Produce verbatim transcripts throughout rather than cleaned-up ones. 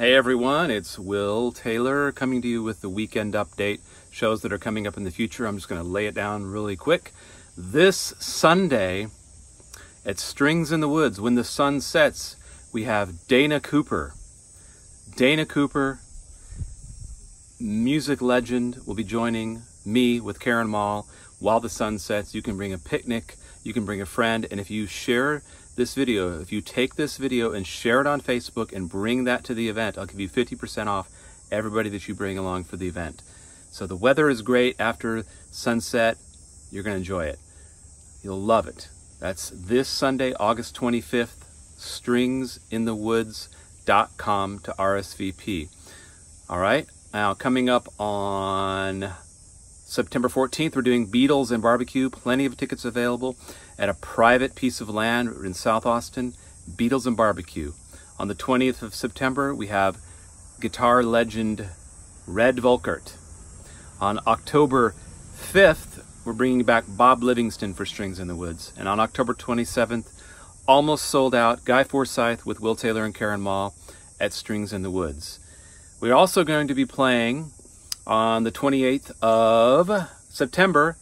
Hey everyone, it's Will Taylor coming to you with the weekend update, shows that are coming up in the future. I'm just going to lay it down really quick. This Sunday at Strings in the Woods, when the sun sets, we have Dana Cooper. Dana Cooper, music legend, will be joining me with Karen Maul while the sun sets. You can bring a picnic, you can bring a friend, and if you share this video, if you take this video and share it on Facebook and bring that to the event, I'll give you fifty percent off everybody that you bring along for the event. So the weather is great after sunset. You're going to enjoy it. You'll love it. That's this Sunday, August twenty-fifth, strings in the woods dot com to R S V P. All right. Now coming up on September fourteenth, we're doing Beatles and Barbecue. Plenty of tickets available at a private piece of land in South Austin, Beatles and Barbecue. On the twentieth of September, we have guitar legend Red Volkert. On October fifth, we're bringing back Bob Livingston for Strings in the Woods. And on October twenty-seventh, almost sold out, Guy Forsyth with Will Taylor and Karen Maul at Strings in the Woods. We're also going to be playing on the twenty-eighth of September,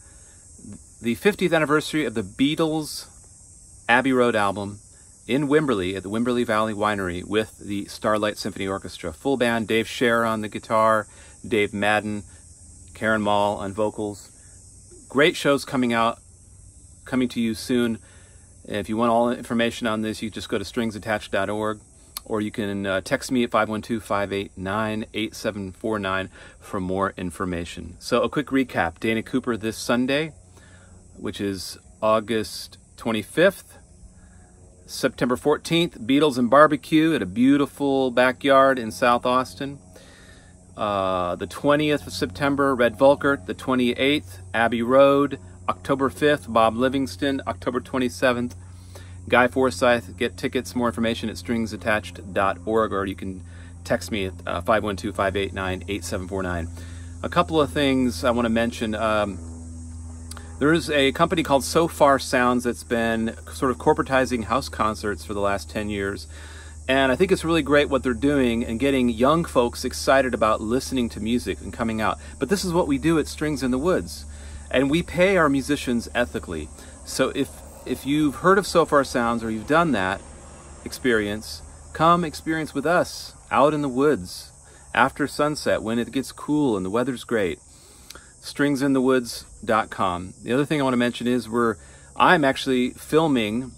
the fiftieth anniversary of the Beatles' Abbey Road album in Wimberley at the Wimberley Valley Winery with the Starlight Symphony Orchestra. Full band, Dave Scher on the guitar, Dave Madden, Karen Maul on vocals. Great shows coming out, coming to you soon. If you want all information on this, you just go to strings attached dot org. Or you can uh, text me at five one two, five eight nine, eight seven four nine for more information. So a quick recap. Dana Cooper this Sunday, which is August twenty-fifth. September fourteenth, Beatles and Barbecue at a beautiful backyard in South Austin. Uh, the twentieth of September, Red Volkert. The twenty-eighth, Abbey Road. October fifth, Bob Livingston. October twenty-seventh. Guy Forsyth. Get tickets, more information at strings attached dot org, or you can text me at uh, five one two, five eight nine, eight seven four nine. A couple of things I want to mention. Um, there's a company called Sofar Sounds that's been sort of corporatizing house concerts for the last ten years, and I think it's really great what they're doing and getting young folks excited about listening to music and coming out. But this is what we do at Strings in the Woods, and we pay our musicians ethically. So if If you've heard of Sofar Sounds or you've done that experience, come experience with us out in the woods after sunset when it gets cool and the weather's great. strings in the woods dot com. The other thing I want to mention is we're I'm actually filming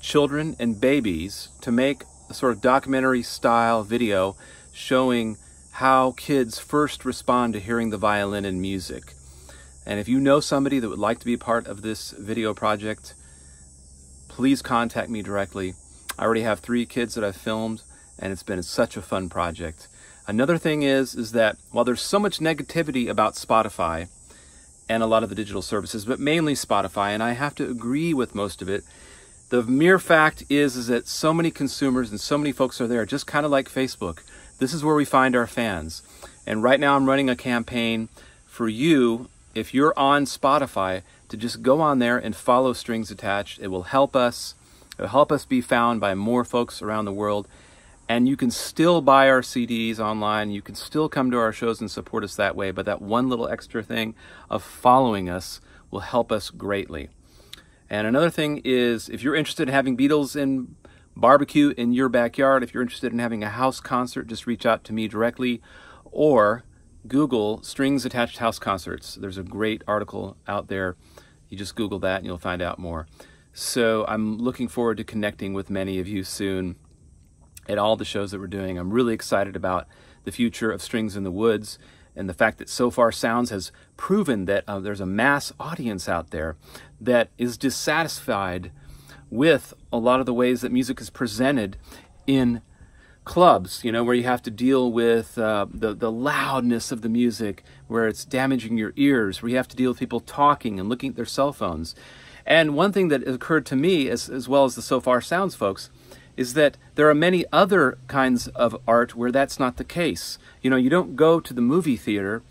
children and babies to make a sort of documentary style video showing how kids first respond to hearing the violin and music. And if you know somebody that would like to be part of this video project, please contact me directly. I already have three kids that I've filmed, and it's been such a fun project. Another thing is, is that while there's so much negativity about Spotify and a lot of the digital services, but mainly Spotify, and I have to agree with most of it, the mere fact is, is that so many consumers and so many folks are there, just kind of like Facebook. This is where we find our fans. And right now I'm running a campaign for you, if you're on Spotify, to just go on there and follow Strings Attached. It will help us. It will help us be found by more folks around the world. And you can still buy our C Ds online. You can still come to our shows and support us that way. But that one little extra thing of following us will help us greatly. And another thing is, if you're interested in having Beatles and Barbecue in your backyard, if you're interested in having a house concert, just reach out to me directly, or Google Strings Attached House Concerts. There's a great article out there. You just Google that and you'll find out more. So I'm looking forward to connecting with many of you soon at all the shows that we're doing. I'm really excited about the future of Strings in the Woods and the fact that Sofar Sounds has proven that uh, there's a mass audience out there that is dissatisfied with a lot of the ways that music is presented in clubs, you know, where you have to deal with uh, the, the loudness of the music, where it's damaging your ears, where you have to deal with people talking and looking at their cell phones. And one thing that occurred to me, as, as well as the Sofar Sounds folks, is that there are many other kinds of art where that's not the case. You know, you don't go to the movie theater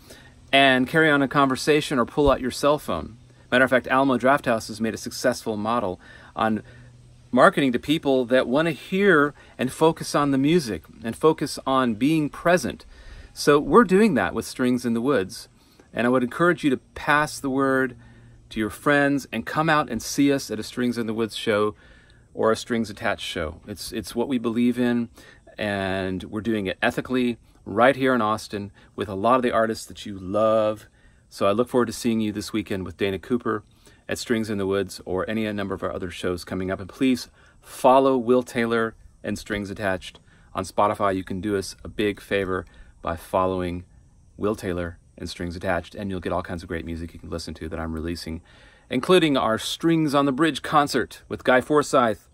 and carry on a conversation or pull out your cell phone. Matter of fact, Alamo Drafthouse has made a successful model on marketing to people that want to hear and focus on the music and focus on being present. So we're doing that with Strings in the Woods. And I would encourage you to pass the word to your friends and come out and see us at a Strings in the Woods show or a Strings Attached show. It's, it's what we believe in, and we're doing it ethically right here in Austin with a lot of the artists that you love. So I look forward to seeing you this weekend with Dana Cooper at Strings in the Woods or any number of our other shows coming up. And please follow Will Taylor and Strings Attached on Spotify. You can do us a big favor by following Will Taylor and Strings Attached, and you'll get all kinds of great music you can listen to that I'm releasing, including our Strings on the Bridge concert with Guy Forsyth,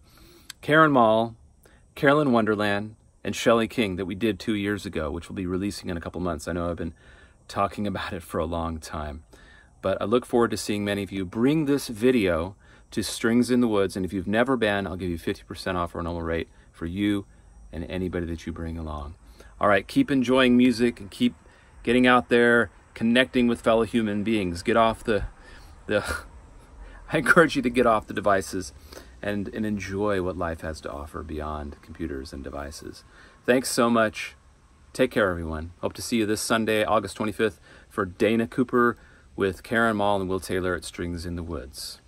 Karen Maul, Carolyn Wonderland, and Shelley King that we did two years ago, which we'll be releasing in a couple months. I know I've been talking about it for a long time, but I look forward to seeing many of you. Bring this video to Strings in the Woods, and if you've never been, I'll give you fifty percent off our normal rate for you and anybody that you bring along. All right, keep enjoying music and keep getting out there, connecting with fellow human beings. Get off the, the I encourage you to get off the devices and, and enjoy what life has to offer beyond computers and devices. Thanks so much. Take care, everyone. Hope to see you this Sunday, August twenty-fifth, for Dana Cooper with Karen Maul and Will Taylor at Strings in the Woods.